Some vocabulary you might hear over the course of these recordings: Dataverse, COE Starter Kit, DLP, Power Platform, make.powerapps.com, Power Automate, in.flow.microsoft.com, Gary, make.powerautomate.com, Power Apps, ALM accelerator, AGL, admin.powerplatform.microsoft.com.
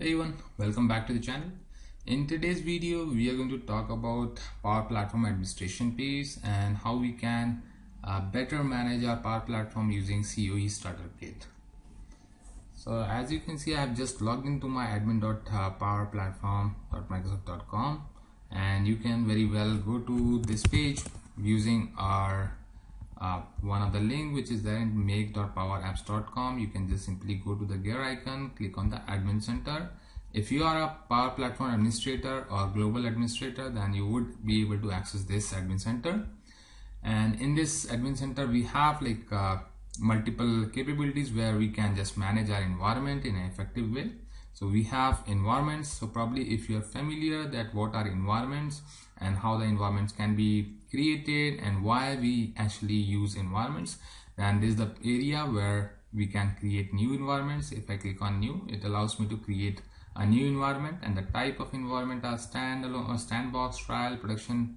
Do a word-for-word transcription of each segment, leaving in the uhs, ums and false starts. Hey everyone, welcome back to the channel. In today's video, we are going to talk about Power Platform administration piece and how we can uh, better manage our Power Platform using C O E Starter Kit. So as you can see, I have just logged into my admin dot power platform dot microsoft dot com, and you can very well go to this page using our Uh, one of the link which is there in make dot powerapps dot com. You can just simply go to the gear icon, click on the admin center. If you are a Power Platform administrator or global administrator, then you would be able to access this admin center. And in this admin center, we have like uh, multiple capabilities where we can just manage our environment in an effective way. So we have environments. So probably if you are familiar that what are environments and how the environments can be created and why we actually use environments, and this is the area where we can create new environments. If I click on new, it allows me to create a new environment, and the type of environment are standalone or sandbox, trial, production,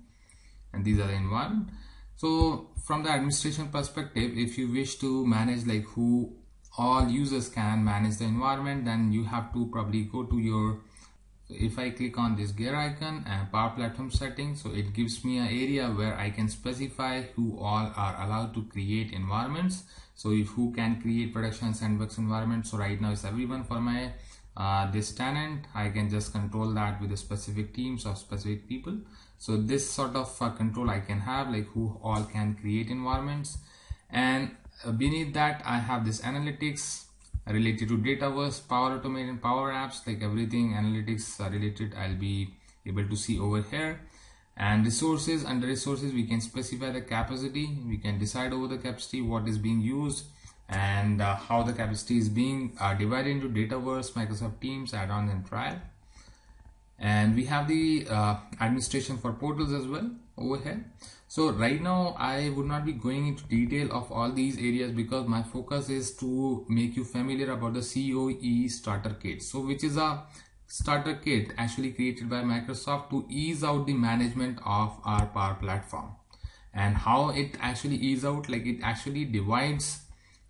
and these are the environment. So from the administration perspective, if you wish to manage like who all users can manage the environment, then you have to probably go to your if I click on this gear icon and Power Platform settings, so it gives me an area where I can specify who all are allowed to create environments. So if who can create production sandbox environment, so right now it's everyone for my uh, this tenant. I can just control that with the specific teams of specific people. So this sort of uh, control I can have, like who all can create environments. And beneath that I have this analytics related to Dataverse, Power Automate, and Power Apps. Like everything analytics are related, I'll be able to see over here. And resources, under resources we can specify the capacity. We can decide over the capacity, what is being used, and uh, how the capacity is being uh, divided into Dataverse, Microsoft Teams, add-ons, and trial. And we have the uh, administration for portals as well over here. So right now I would not be going into detail of all these areas because my focus is to make you familiar about the C O E Starter Kit, so which is a starter kit actually created by Microsoft to ease out the management of our Power Platform. And how it actually ease out, like it actually divides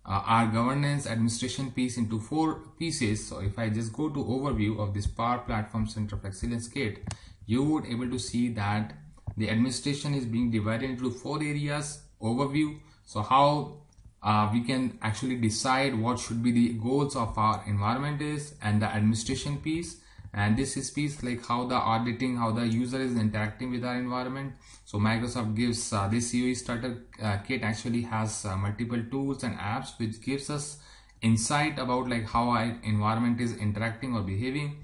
uh, our governance administration piece into four pieces. So if I just go to overview of this Power Platform Center of Excellence kit, you would able to see that the administration is being divided into four areas. Overview, so how uh, we can actually decide what should be the goals of our environment is, and the administration piece, and this is piece like how the auditing, how the user is interacting with our environment. So Microsoft gives uh, this C O E Starter uh, Kit actually has uh, multiple tools and apps which gives us insight about like how our environment is interacting or behaving.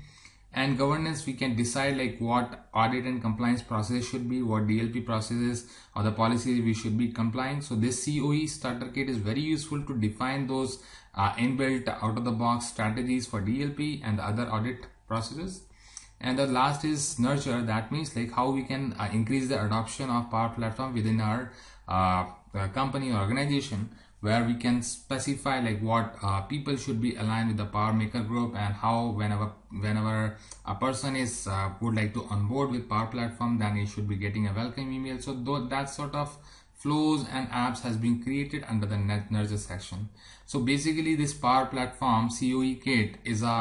And governance, we can decide like what audit and compliance process should be, what D L P processes or the policies we should be complying. So this C O E Starter Kit is very useful to define those uh, inbuilt out-of-the-box strategies for D L P and the other audit processes. And the last is nurture. That means like how we can uh, increase the adoption of Power Platform within our uh, company or organization, where we can specify like what uh, people should be aligned with the Power Maker group, and how whenever whenever a person is uh, would like to onboard with Power Platform, then he should be getting a welcome email. So th that sort of flows and apps has been created under the nurture section. So basically this Power Platform C O E kit is a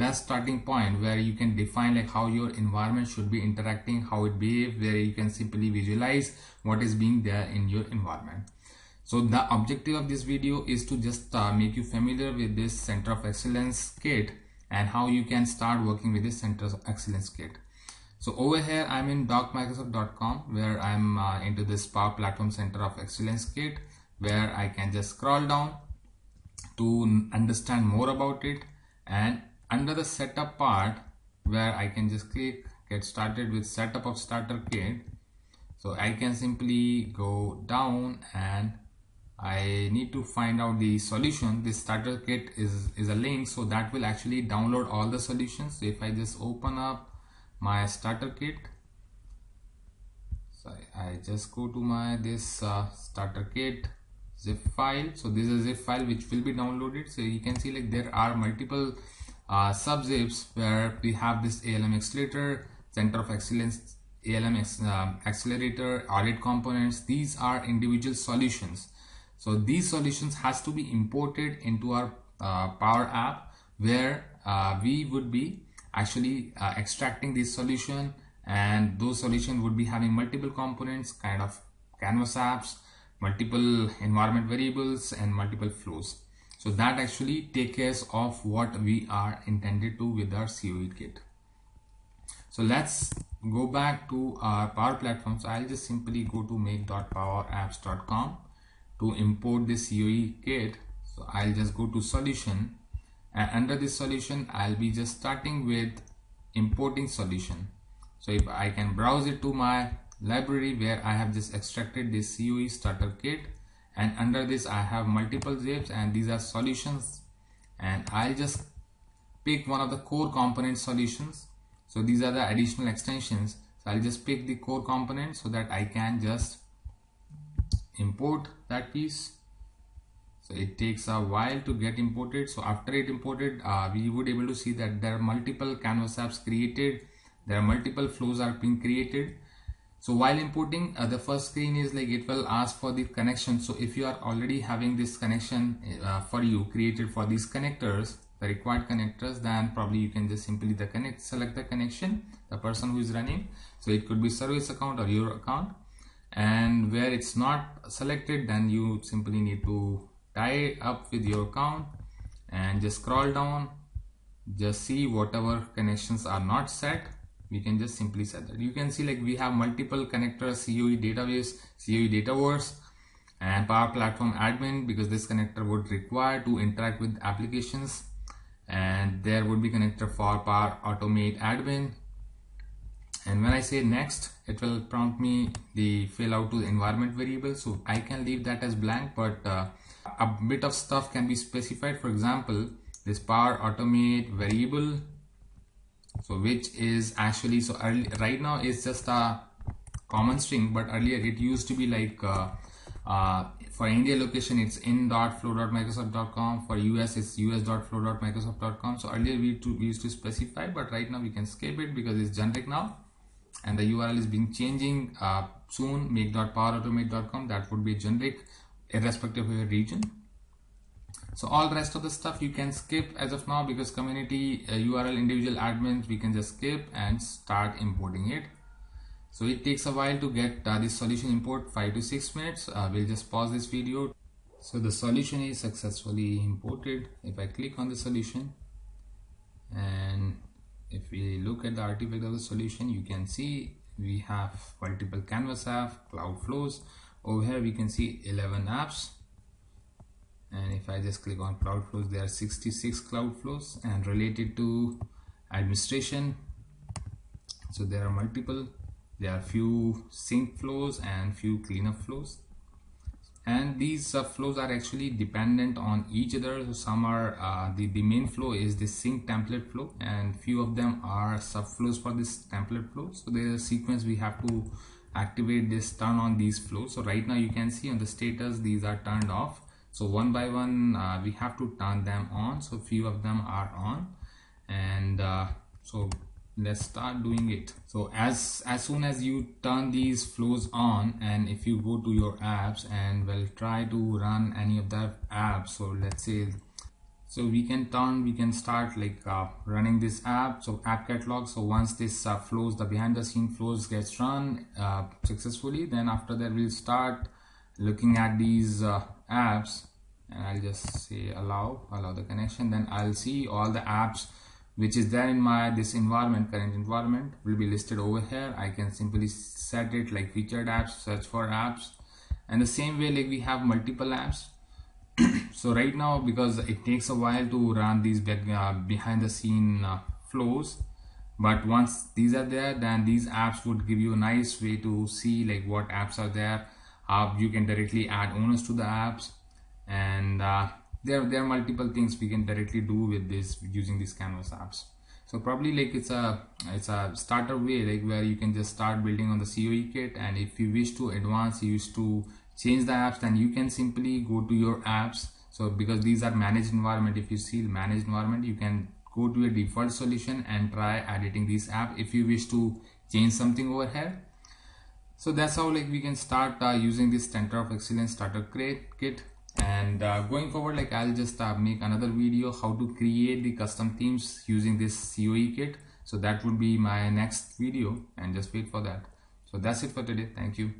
best starting point where you can define like how your environment should be interacting, how it behaves, where you can simply visualize what is being there in your environment. So the objective of this video is to just uh, make you familiar with this Center of Excellence kit and how you can start working with this Center of Excellence kit. So over here I'm in doc microsoft dot com, where I'm uh, into this Power Platform Center of Excellence kit, where I can just scroll down to understand more about it. And under the setup part, where I can just click get started with setup of starter kit, so I can simply go down and I need to find out the solution. This starter kit is, is a link, so that will actually download all the solutions. So if I just open up my starter kit, so I, I just go to my this uh, starter kit zip file. So this is a zip file which will be downloaded. So you can see like there are multiple uh, subzips where we have this A L M accelerator, Center of Excellence, A L M uh, accelerator, audit components. These are individual solutions. So these solutions has to be imported into our uh, Power App, where uh, we would be actually uh, extracting this solution, and those solution would be having multiple components, kind of canvas apps, multiple environment variables, and multiple flows. So that actually take care of what we are intended to with our C O E kit. So let's go back to our Power Platform. So I'll just simply go to make dot power apps dot com to import this C O E kit. So I'll just go to solution, and under this solution I'll be just starting with importing solution. So if I can browse it to my library where I have just extracted this C O E starter kit, and under this I have multiple zips, and these are solutions, and I'll just pick one of the core component solutions. So these are the additional extensions. So I'll just pick the core component so that I can just import that piece. So it takes a while to get imported. So after it imported, uh, we would able to see that there are multiple canvas apps created. There are multiple flows are being created. So while importing, uh, the first screen is like it will ask for the connection. So if you are already having this connection uh, for you created for these connectors, the required connectors, then probably you can just simply the connect select the connection, the person who is running. So it could be service account or your account, and where it's not selected, then you simply need to tie up with your account and just scroll down, just see whatever connections are not set. We can just simply set that. You can see like we have multiple connectors, C O E database, C O E Dataverse, and Power Platform admin, because this connector would require to interact with applications, and there would be connector for Power Automate admin. And when I say next, it will prompt me the fill out to the environment variable. So I can leave that as blank, but uh, a bit of stuff can be specified. For example, this Power Automate variable, so which is actually, so early, right now it's just a common string, but earlier it used to be like uh, uh, for India location it's in dot flow dot microsoft dot com, for U S it's u s dot flow dot microsoft dot com. So earlier we, to, we used to specify, but right now we can skip it because it's generic now, and the U R L is being changing uh, soon, make dot power automate dot com. That would be generic irrespective of your region. So all the rest of the stuff you can skip as of now, because community, uh, U R L, individual admins, we can just skip and start importing it. So it takes a while to get uh, this solution import, five to six minutes. Uh, we'll just pause this video. So the solution is successfully imported. If I click on the solution, and if we look at the artifact of the solution, you can see we have multiple canvas apps, cloud flows. Over here we can see eleven apps. And if I just click on cloud flows, there are sixty-six cloud flows, and related to administration, so there are multiple, there are few sync flows and few cleanup flows, and these sub flows are actually dependent on each other. So some are uh, the, the main flow is the sync template flow, and few of them are sub flows for this template flow. So there is a sequence we have to activate this, turn on these flows. So right now you can see on the status these are turned off. So one by one uh, we have to turn them on. So few of them are on, and uh, so let's start doing it. So as as soon as you turn these flows on, and if you go to your apps and we'll try to run any of the apps. So let's say, so we can turn, we can start like uh, running this app. So app catalog. So once this uh, flows, the behind the scene flows gets run uh, successfully, then after that we'll start looking at these uh, apps, and I'll just say allow allow the connection. Then I'll see all the apps which is there in my this environment, current environment will be listed over here. I can simply set it like featured apps, search for apps, and the same way like we have multiple apps. So right now, because it takes a while to run these back, uh, behind the scene uh, flows, but once these are there, then these apps would give you a nice way to see like what apps are there, how you can directly add owners to the apps, and uh, there, there are multiple things we can directly do with this using these canvas apps. So probably like it's a it's a starter way, like where you can just start building on the C O E kit, and if you wish to advance, you wish to change the apps, then you can simply go to your apps. So because these are managed environment, if you see managed environment, you can go to your default solution and try editing this app if you wish to change something over here. So that's how like we can start uh, using this Center of Excellence starter kit. And uh, going forward, like I'll just uh, make another video how to create the custom themes using this C O E kit. So that would be my next video, and just wait for that. So that's it for today. Thank you.